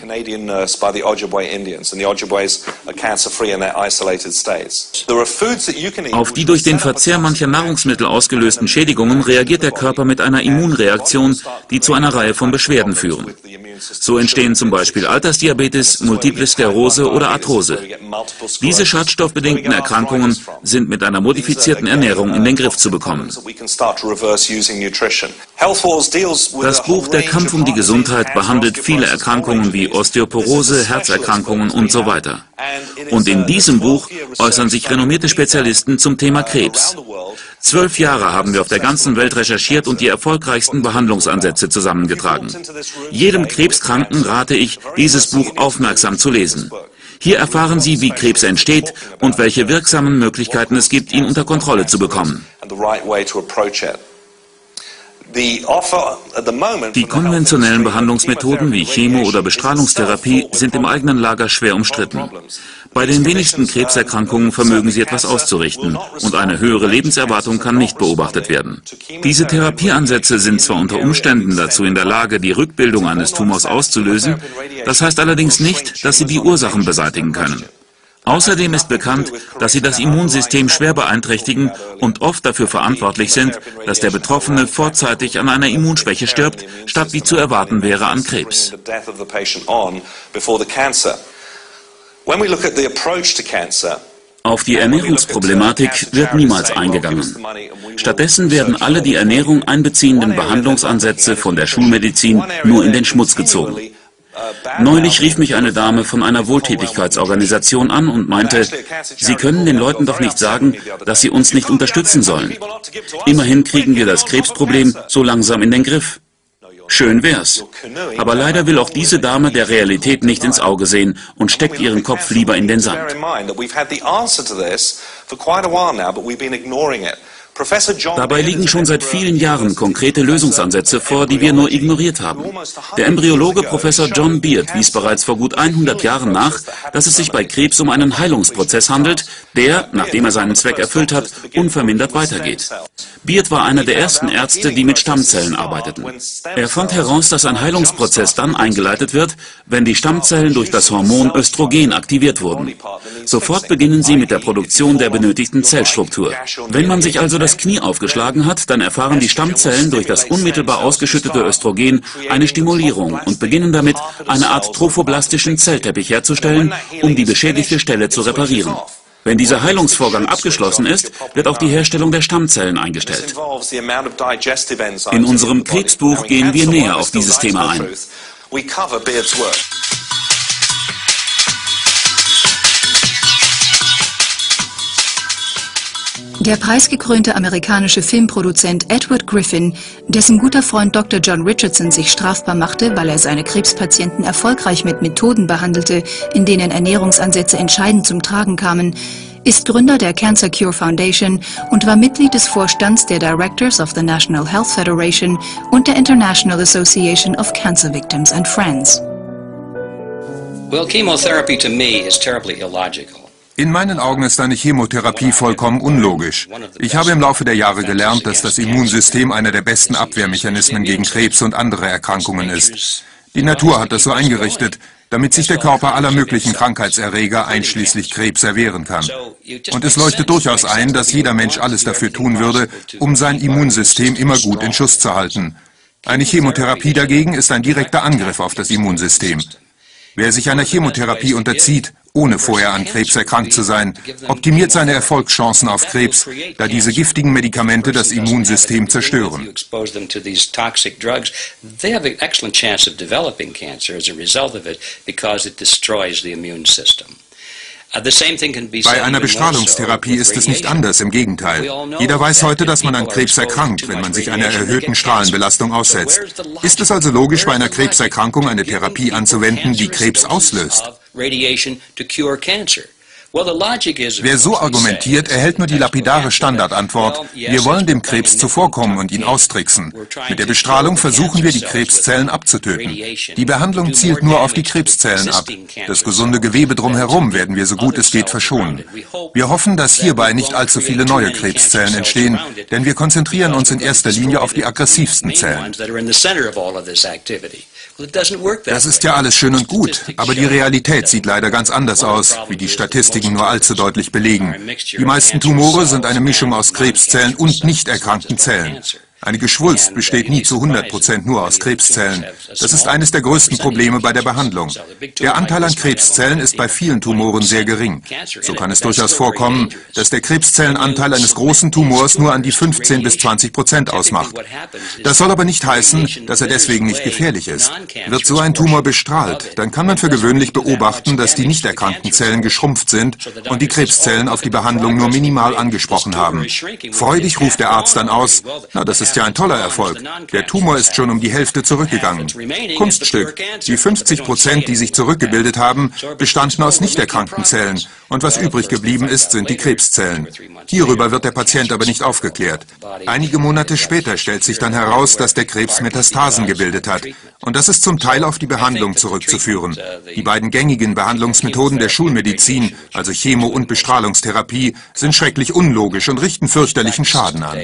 Auf die durch den Verzehr mancher Nahrungsmittel ausgelösten Schädigungen reagiert der Körper mit einer Immunreaktion, die zu einer Reihe von Beschwerden führen. So entstehen zum Beispiel Altersdiabetes, Multiple Sklerose oder Arthrose. Diese schadstoffbedingten Erkrankungen sind mit einer modifizierten Ernährung in den Griff zu bekommen. Das Buch »Der Kampf um die Gesundheit« behandelt viele Erkrankungen wie Osteoporose, Herzerkrankungen und so weiter. Und in diesem Buch äußern sich renommierte Spezialisten zum Thema Krebs. 12 Jahre haben wir auf der ganzen Welt recherchiert und die erfolgreichsten Behandlungsansätze zusammengetragen. Jedem Krebskranken rate ich, dieses Buch aufmerksam zu lesen. Hier erfahren Sie, wie Krebs entsteht und welche wirksamen Möglichkeiten es gibt, ihn unter Kontrolle zu bekommen. Die konventionellen Behandlungsmethoden wie Chemo- oder Bestrahlungstherapie sind im eigenen Lager schwer umstritten. Bei den wenigsten Krebserkrankungen vermögen sie etwas auszurichten und eine höhere Lebenserwartung kann nicht beobachtet werden. Diese Therapieansätze sind zwar unter Umständen dazu in der Lage, die Rückbildung eines Tumors auszulösen, das heißt allerdings nicht, dass sie die Ursachen beseitigen können. Außerdem ist bekannt, dass sie das Immunsystem schwer beeinträchtigen und oft dafür verantwortlich sind, dass der Betroffene vorzeitig an einer Immunschwäche stirbt, statt wie zu erwarten wäre an Krebs. Auf die Ernährungsproblematik wird niemals eingegangen. Stattdessen werden alle die Ernährung einbeziehenden Behandlungsansätze von der Schulmedizin nur in den Schmutz gezogen. Neulich rief mich eine Dame von einer Wohltätigkeitsorganisation an und meinte, Sie können den Leuten doch nicht sagen, dass sie uns nicht unterstützen sollen. Immerhin kriegen wir das Krebsproblem so langsam in den Griff. Schön wär's. Aber leider will auch diese Dame der Realität nicht ins Auge sehen und steckt ihren Kopf lieber in den Sand. Dabei liegen schon seit vielen Jahren konkrete Lösungsansätze vor, die wir nur ignoriert haben. Der Embryologe Professor John Beard wies bereits vor gut 100 Jahren nach, dass es sich bei Krebs um einen Heilungsprozess handelt, der, nachdem er seinen Zweck erfüllt hat, unvermindert weitergeht. Beard war einer der ersten Ärzte, die mit Stammzellen arbeiteten. Er fand heraus, dass ein Heilungsprozess dann eingeleitet wird, wenn die Stammzellen durch das Hormon Östrogen aktiviert wurden. Sofort beginnen sie mit der Produktion der benötigten Zellstruktur. Wenn man sich also das Knie aufgeschlagen hat, dann erfahren die Stammzellen durch das unmittelbar ausgeschüttete Östrogen eine Stimulierung und beginnen damit, eine Art trophoblastischen Zellteppich herzustellen, um die beschädigte Stelle zu reparieren. Wenn dieser Heilungsvorgang abgeschlossen ist, wird auch die Herstellung der Stammzellen eingestellt. In unserem Krebsbuch gehen wir näher auf dieses Thema ein. Der preisgekrönte amerikanische Filmproduzent Edward Griffin, dessen guter Freund Dr. John Richardson sich strafbar machte, weil er seine Krebspatienten erfolgreich mit Methoden behandelte, in denen Ernährungsansätze entscheidend zum Tragen kamen, ist Gründer der Cancer Cure Foundation und war Mitglied des Vorstands der Directors of the National Health Federation und der International Association of Cancer Victims and Friends. Well, chemotherapy to me is terribly illogical. In meinen Augen ist eine Chemotherapie vollkommen unlogisch. Ich habe im Laufe der Jahre gelernt, dass das Immunsystem einer der besten Abwehrmechanismen gegen Krebs und andere Erkrankungen ist. Die Natur hat das so eingerichtet, damit sich der Körper aller möglichen Krankheitserreger einschließlich Krebs erwehren kann. Und es leuchtet durchaus ein, dass jeder Mensch alles dafür tun würde, um sein Immunsystem immer gut in Schuss zu halten. Eine Chemotherapie dagegen ist ein direkter Angriff auf das Immunsystem. Wer sich einer Chemotherapie unterzieht, ohne vorher an Krebs erkrankt zu sein, optimiert seine Erfolgschancen auf Krebs, da diese giftigen Medikamente das Immunsystem zerstören. Bei einer Bestrahlungstherapie ist es nicht anders, im Gegenteil. Jeder weiß heute, dass man an Krebs erkrankt, wenn man sich einer erhöhten Strahlenbelastung aussetzt. Ist es also logisch, bei einer Krebserkrankung eine Therapie anzuwenden, die Krebs auslöst? Wer so argumentiert, erhält nur die lapidare Standardantwort, wir wollen dem Krebs zuvorkommen und ihn austricksen. Mit der Bestrahlung versuchen wir, die Krebszellen abzutöten. Die Behandlung zielt nur auf die Krebszellen ab. Das gesunde Gewebe drumherum werden wir so gut es geht verschonen. Wir hoffen, dass hierbei nicht allzu viele neue Krebszellen entstehen, denn wir konzentrieren uns in erster Linie auf die aggressivsten Zellen. Das ist ja alles schön und gut, aber die Realität sieht leider ganz anders aus, wie die Statistiken nur allzu deutlich belegen. Die meisten Tumore sind eine Mischung aus Krebszellen und nicht erkrankten Zellen. Eine Geschwulst besteht nie zu 100% nur aus Krebszellen. Das ist eines der größten Probleme bei der Behandlung. Der Anteil an Krebszellen ist bei vielen Tumoren sehr gering. So kann es durchaus vorkommen, dass der Krebszellenanteil eines großen Tumors nur an die 15 bis 20% ausmacht. Das soll aber nicht heißen, dass er deswegen nicht gefährlich ist. Wird so ein Tumor bestrahlt, dann kann man für gewöhnlich beobachten, dass die nicht erkrankten Zellen geschrumpft sind und die Krebszellen auf die Behandlung nur minimal angesprochen haben. Freudig ruft der Arzt dann aus, na, das ist ja ein toller Erfolg. Der Tumor ist schon um die Hälfte zurückgegangen. Kunststück. Die 50%, die sich zurückgebildet haben, bestanden aus nicht erkrankten Zellen. Und was übrig geblieben ist, sind die Krebszellen. Hierüber wird der Patient aber nicht aufgeklärt. Einige Monate später stellt sich dann heraus, dass der Krebs Metastasen gebildet hat. Und das ist zum Teil auf die Behandlung zurückzuführen. Die beiden gängigen Behandlungsmethoden der Schulmedizin, also Chemo- und Bestrahlungstherapie, sind schrecklich unlogisch und richten fürchterlichen Schaden an.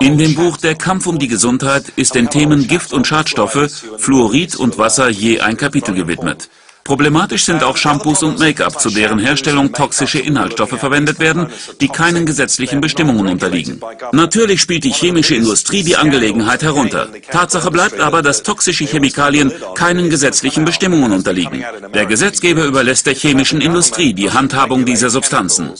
In dem Buch Der Kampf um die Gesundheit ist den Themen Gift und Schadstoffe, Fluorid und Wasser je ein Kapitel gewidmet. Problematisch sind auch Shampoos und Make-up, zu deren Herstellung toxische Inhaltsstoffe verwendet werden, die keinen gesetzlichen Bestimmungen unterliegen. Natürlich spielt die chemische Industrie die Angelegenheit herunter. Tatsache bleibt aber, dass toxische Chemikalien keinen gesetzlichen Bestimmungen unterliegen. Der Gesetzgeber überlässt der chemischen Industrie die Handhabung dieser Substanzen.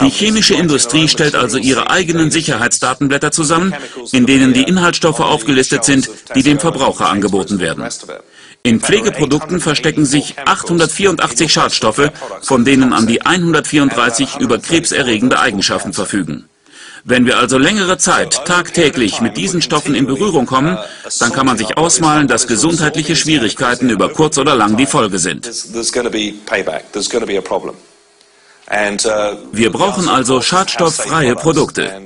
Die chemische Industrie stellt also ihre eigenen Sicherheitsdatenblätter zusammen, in denen die Inhaltsstoffe aufgelistet sind, die dem Verbraucher angeboten werden. In Pflegeprodukten verstecken sich 884 Schadstoffe, von denen an die 134 über krebserregende Eigenschaften verfügen. Wenn wir also längere Zeit tagtäglich mit diesen Stoffen in Berührung kommen, dann kann man sich ausmalen, dass gesundheitliche Schwierigkeiten über kurz oder lang die Folge sind. Wir brauchen also schadstofffreie Produkte.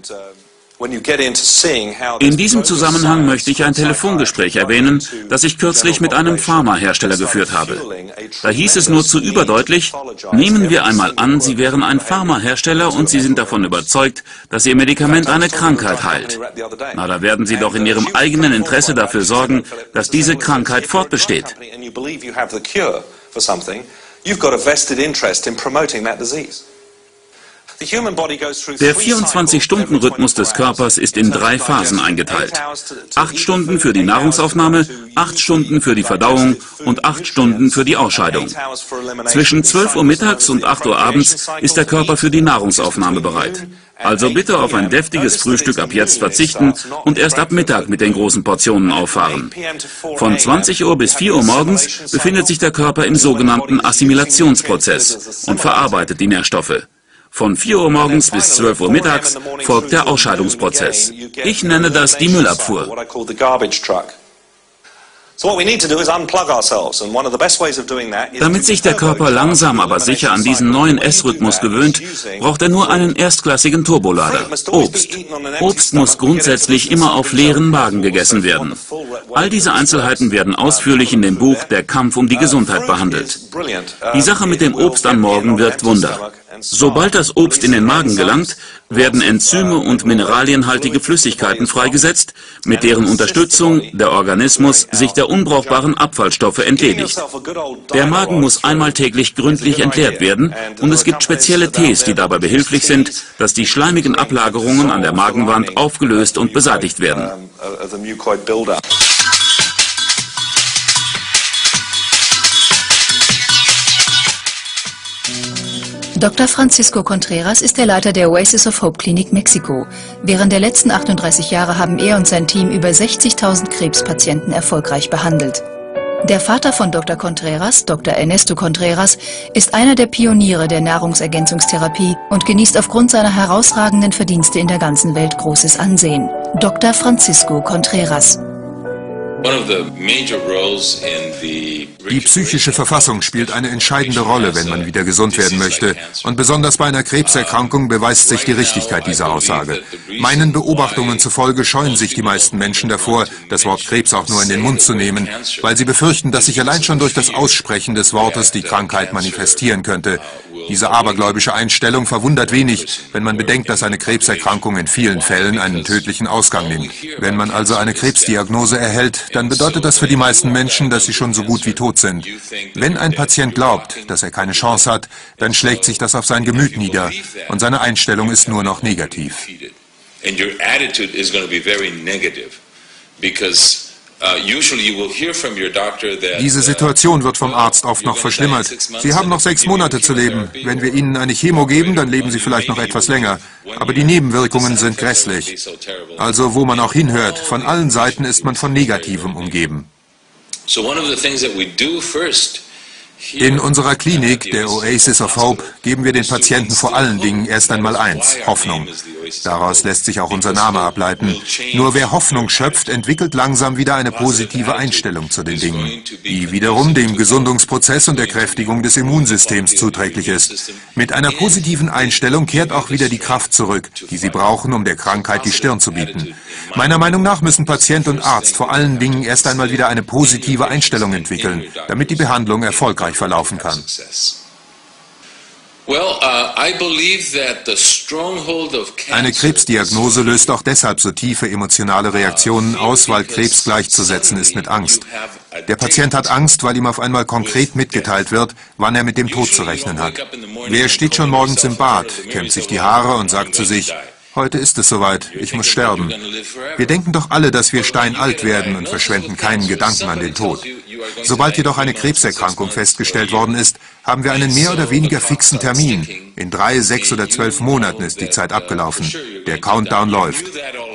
In diesem Zusammenhang möchte ich ein Telefongespräch erwähnen, das ich kürzlich mit einem Pharmahersteller geführt habe. Da hieß es nur zu überdeutlich, nehmen wir einmal an, Sie wären ein Pharmahersteller und Sie sind davon überzeugt, dass Ihr Medikament eine Krankheit heilt. Na, da werden Sie doch in Ihrem eigenen Interesse dafür sorgen, dass diese Krankheit fortbesteht. Der 24-Stunden-Rhythmus des Körpers ist in 3 Phasen eingeteilt. 8 Stunden für die Nahrungsaufnahme, 8 Stunden für die Verdauung und 8 Stunden für die Ausscheidung. Zwischen 12 Uhr mittags und 8 Uhr abends ist der Körper für die Nahrungsaufnahme bereit. Also bitte auf ein deftiges Frühstück ab jetzt verzichten und erst ab Mittag mit den großen Portionen auffahren. Von 20 Uhr bis 4 Uhr morgens befindet sich der Körper im sogenannten Assimilationsprozess und verarbeitet die Nährstoffe. Von 4 Uhr morgens bis 12 Uhr mittags folgt der Ausscheidungsprozess. Ich nenne das die Müllabfuhr. Damit sich der Körper langsam aber sicher an diesen neuen Essrhythmus gewöhnt, braucht er nur einen erstklassigen Turbolader, Obst. Obst muss grundsätzlich immer auf leeren Magen gegessen werden. All diese Einzelheiten werden ausführlich in dem Buch Der Kampf um die Gesundheit behandelt. Die Sache mit dem Obst am Morgen wirkt Wunder. Sobald das Obst in den Magen gelangt, werden Enzyme und mineralienhaltige Flüssigkeiten freigesetzt, mit deren Unterstützung der Organismus sich der unbrauchbaren Abfallstoffe entledigt. Der Magen muss einmal täglich gründlich entleert werden und es gibt spezielle Tees, die dabei behilflich sind, dass die schleimigen Ablagerungen an der Magenwand aufgelöst und beseitigt werden. Dr. Francisco Contreras ist der Leiter der Oasis of Hope Klinik Mexiko. Während der letzten 38 Jahre haben er und sein Team über 60.000 Krebspatienten erfolgreich behandelt. Der Vater von Dr. Contreras, Dr. Ernesto Contreras, ist einer der Pioniere der Nahrungsergänzungstherapie und genießt aufgrund seiner herausragenden Verdienste in der ganzen Welt großes Ansehen. Dr. Francisco Contreras. Die psychische Verfassung spielt eine entscheidende Rolle, wenn man wieder gesund werden möchte. Und besonders bei einer Krebserkrankung beweist sich die Richtigkeit dieser Aussage. Meinen Beobachtungen zufolge scheuen sich die meisten Menschen davor, das Wort Krebs auch nur in den Mund zu nehmen, weil sie befürchten, dass sich allein schon durch das Aussprechen des Wortes die Krankheit manifestieren könnte. Diese abergläubische Einstellung verwundert wenig, wenn man bedenkt, dass eine Krebserkrankung in vielen Fällen einen tödlichen Ausgang nimmt. Wenn man also eine Krebsdiagnose erhält, dann bedeutet das für die meisten Menschen, dass sie schon so gut wie tot sind. Wenn ein Patient glaubt, dass er keine Chance hat, dann schlägt sich das auf sein Gemüt nieder und seine Einstellung ist nur noch negativ. Diese Situation wird vom Arzt oft noch verschlimmert. Sie haben noch 6 Monate zu leben. Wenn wir Ihnen eine Chemo geben, dann leben Sie vielleicht noch etwas länger. Aber die Nebenwirkungen sind grässlich. Also wo man auch hinhört, von allen Seiten ist man von Negativem umgeben. In unserer Klinik, der Oasis of Hope, geben wir den Patienten vor allen Dingen erst einmal eins, Hoffnung. Daraus lässt sich auch unser Name ableiten. Nur wer Hoffnung schöpft, entwickelt langsam wieder eine positive Einstellung zu den Dingen, die wiederum dem Gesundungsprozess und der Kräftigung des Immunsystems zuträglich ist. Mit einer positiven Einstellung kehrt auch wieder die Kraft zurück, die sie brauchen, um der Krankheit die Stirn zu bieten. Meiner Meinung nach müssen Patient und Arzt vor allen Dingen erst einmal wieder eine positive Einstellung entwickeln, damit die Behandlung erfolgreich verlaufen kann. Eine Krebsdiagnose löst auch deshalb so tiefe emotionale Reaktionen aus, weil Krebs gleichzusetzen ist mit Angst. Der Patient hat Angst, weil ihm auf einmal konkret mitgeteilt wird, wann er mit dem Tod zu rechnen hat. Wer steht schon morgens im Bad, kämmt sich die Haare und sagt zu sich, heute ist es soweit, ich muss sterben. Wir denken doch alle, dass wir steinalt werden und verschwenden keinen Gedanken an den Tod. Sobald jedoch eine Krebserkrankung festgestellt worden ist, haben wir einen mehr oder weniger fixen Termin. In 3, 6 oder 12 Monaten ist die Zeit abgelaufen. Der Countdown läuft.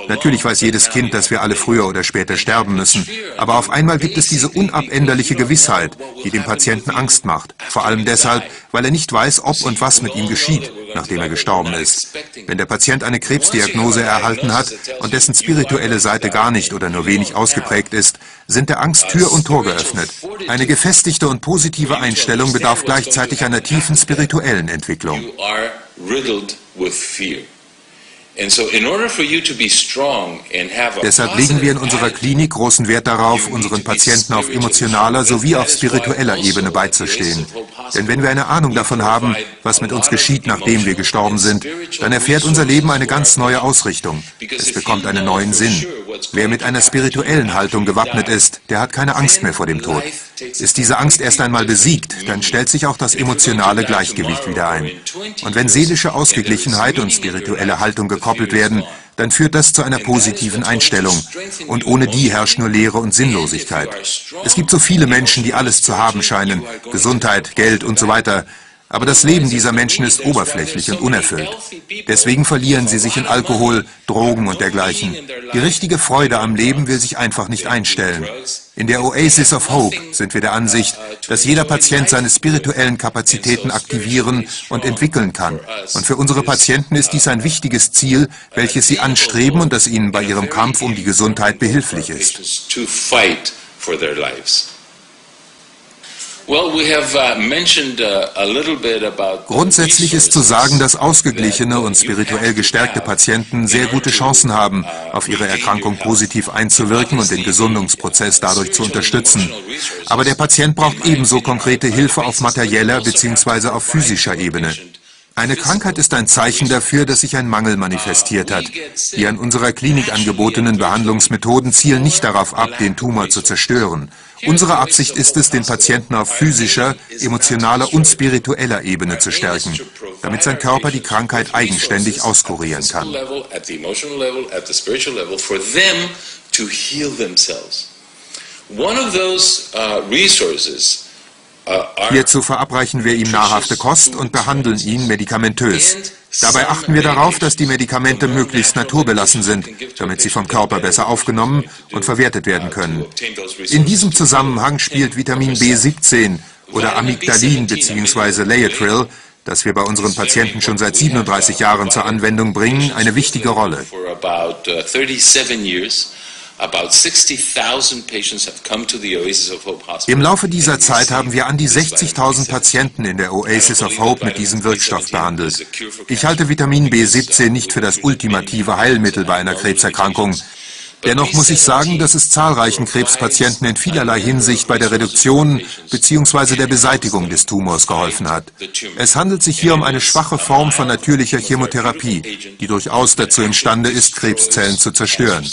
Natürlich weiß jedes Kind, dass wir alle früher oder später sterben müssen. Aber auf einmal gibt es diese unabänderliche Gewissheit, die dem Patienten Angst macht. Vor allem deshalb, weil er nicht weiß, ob und was mit ihm geschieht, nachdem er gestorben ist. Wenn der Patient eine Krebsdiagnose erhalten hat und dessen spirituelle Seite gar nicht oder nur wenig ausgeprägt ist, sind der Angst Tür und Tor geöffnet. Eine gefestigte und positive Einstellung bedarf gleichzeitig einer tiefen spirituellen Entwicklung. Deshalb legen wir in unserer Klinik großen Wert darauf, unseren Patienten auf emotionaler sowie auf spiritueller Ebene beizustehen. Denn wenn wir eine Ahnung davon haben, was mit uns geschieht, nachdem wir gestorben sind, dann erfährt unser Leben eine ganz neue Ausrichtung. Es bekommt einen neuen Sinn. Wer mit einer spirituellen Haltung gewappnet ist, der hat keine Angst mehr vor dem Tod. Ist diese Angst erst einmal besiegt, dann stellt sich auch das emotionale Gleichgewicht wieder ein. Und wenn seelische Ausgeglichenheit und spirituelle Haltung gekoppelt werden, dann führt das zu einer positiven Einstellung. Und ohne die herrscht nur Leere und Sinnlosigkeit. Es gibt so viele Menschen, die alles zu haben scheinen, Gesundheit, Geld und so weiter. Aber das Leben dieser Menschen ist oberflächlich und unerfüllt. Deswegen verlieren sie sich in Alkohol, Drogen und dergleichen. Die richtige Freude am Leben will sich einfach nicht einstellen. In der Oasis of Hope sind wir der Ansicht, dass jeder Patient seine spirituellen Kapazitäten aktivieren und entwickeln kann. Und für unsere Patienten ist dies ein wichtiges Ziel, welches sie anstreben und das ihnen bei ihrem Kampf um die Gesundheit behilflich ist. Grundsätzlich ist zu sagen, dass ausgeglichene und spirituell gestärkte Patienten sehr gute Chancen haben, auf ihre Erkrankung positiv einzuwirken und den Gesundungsprozess dadurch zu unterstützen. Aber der Patient braucht ebenso konkrete Hilfe auf materieller bzw. auf physischer Ebene. Eine Krankheit ist ein Zeichen dafür, dass sich ein Mangel manifestiert hat. Die an unserer Klinik angebotenen Behandlungsmethoden zielen nicht darauf ab, den Tumor zu zerstören. Unsere Absicht ist es, den Patienten auf physischer, emotionaler und spiritueller Ebene zu stärken, damit sein Körper die Krankheit eigenständig auskurieren kann. Hierzu verabreichen wir ihm nahrhafte Kost und behandeln ihn medikamentös. Dabei achten wir darauf, dass die Medikamente möglichst naturbelassen sind, damit sie vom Körper besser aufgenommen und verwertet werden können. In diesem Zusammenhang spielt Vitamin B17 oder Amygdalin bzw. Laetril, das wir bei unseren Patienten schon seit 37 Jahren zur Anwendung bringen, eine wichtige Rolle. Im Laufe dieser Zeit haben wir an die 60.000 Patienten in der Oasis of Hope mit diesem Wirkstoff behandelt. Ich halte Vitamin B17 nicht für das ultimative Heilmittel bei einer Krebserkrankung. Dennoch muss ich sagen, dass es zahlreichen Krebspatienten in vielerlei Hinsicht bei der Reduktion bzw. der Beseitigung des Tumors geholfen hat. Es handelt sich hier um eine schwache Form von natürlicher Chemotherapie, die durchaus dazu imstande ist, Krebszellen zu zerstören.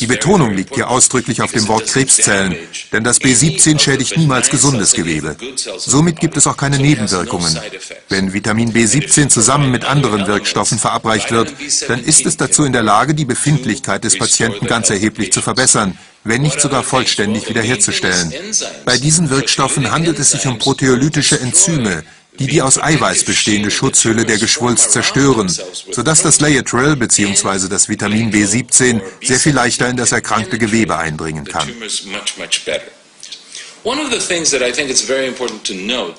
Die Betonung liegt hier ausdrücklich auf dem Wort Krebszellen, denn das B17 schädigt niemals gesundes Gewebe. Somit gibt es auch keine Nebenwirkungen. Wenn Vitamin B17 zusammen mit anderen Wirkstoffen verabreicht wird, dann ist es dazu in der Lage, die Befindlichkeit des Patienten ganz erheblich zu verbessern, wenn nicht sogar vollständig wiederherzustellen. Bei diesen Wirkstoffen handelt es sich um proteolytische Enzyme, die die aus Eiweiß bestehende Schutzhülle der Geschwulst zerstören, sodass das Laetril bzw. das Vitamin B17 sehr viel leichter in das erkrankte Gewebe eindringen kann.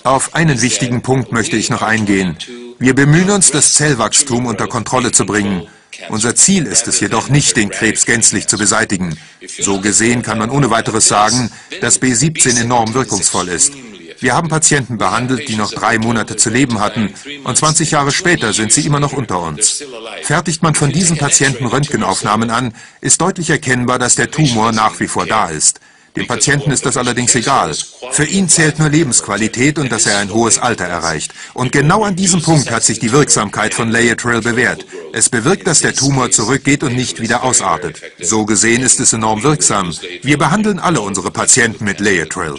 Auf einen wichtigen Punkt möchte ich noch eingehen. Wir bemühen uns, das Zellwachstum unter Kontrolle zu bringen. Unser Ziel ist es jedoch nicht, den Krebs gänzlich zu beseitigen. So gesehen kann man ohne weiteres sagen, dass B17 enorm wirkungsvoll ist. Wir haben Patienten behandelt, die noch 3 Monate zu leben hatten, und 20 Jahre später sind sie immer noch unter uns. Fertigt man von diesen Patienten Röntgenaufnahmen an, ist deutlich erkennbar, dass der Tumor nach wie vor da ist. Dem Patienten ist das allerdings egal. Für ihn zählt nur Lebensqualität und dass er ein hohes Alter erreicht. Und genau an diesem Punkt hat sich die Wirksamkeit von Laetril bewährt. Es bewirkt, dass der Tumor zurückgeht und nicht wieder ausartet. So gesehen ist es enorm wirksam. Wir behandeln alle unsere Patienten mit Laetril.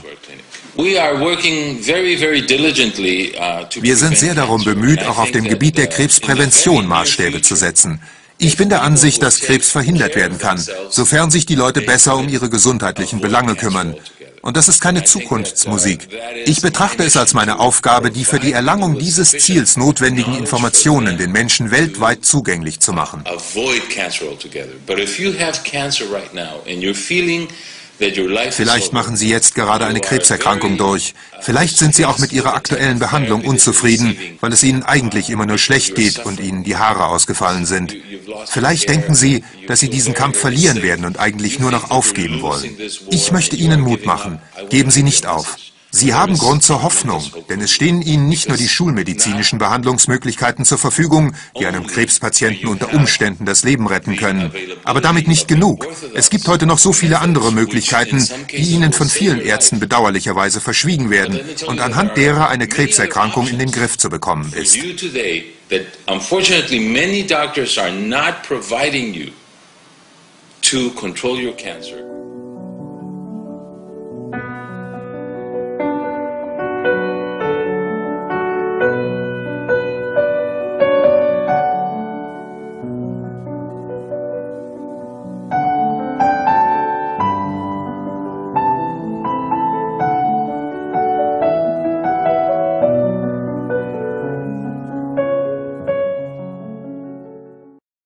Wir sind sehr darum bemüht, auch auf dem Gebiet der Krebsprävention Maßstäbe zu setzen. Ich bin der Ansicht, dass Krebs verhindert werden kann, sofern sich die Leute besser um ihre gesundheitlichen Belange kümmern. Und das ist keine Zukunftsmusik. Ich betrachte es als meine Aufgabe, die für die Erlangung dieses Ziels notwendigen Informationen den Menschen weltweit zugänglich zu machen. Vielleicht machen Sie jetzt gerade eine Krebserkrankung durch. Vielleicht sind Sie auch mit Ihrer aktuellen Behandlung unzufrieden, weil es Ihnen eigentlich immer nur schlecht geht und Ihnen die Haare ausgefallen sind. Vielleicht denken Sie, dass Sie diesen Kampf verlieren werden und eigentlich nur noch aufgeben wollen. Ich möchte Ihnen Mut machen. Geben Sie nicht auf. Sie haben Grund zur Hoffnung, denn es stehen Ihnen nicht nur die schulmedizinischen Behandlungsmöglichkeiten zur Verfügung, die einem Krebspatienten unter Umständen das Leben retten können. Aber damit nicht genug. Es gibt heute noch so viele andere Möglichkeiten, die Ihnen von vielen Ärzten bedauerlicherweise verschwiegen werden und anhand derer eine Krebserkrankung in den Griff zu bekommen ist.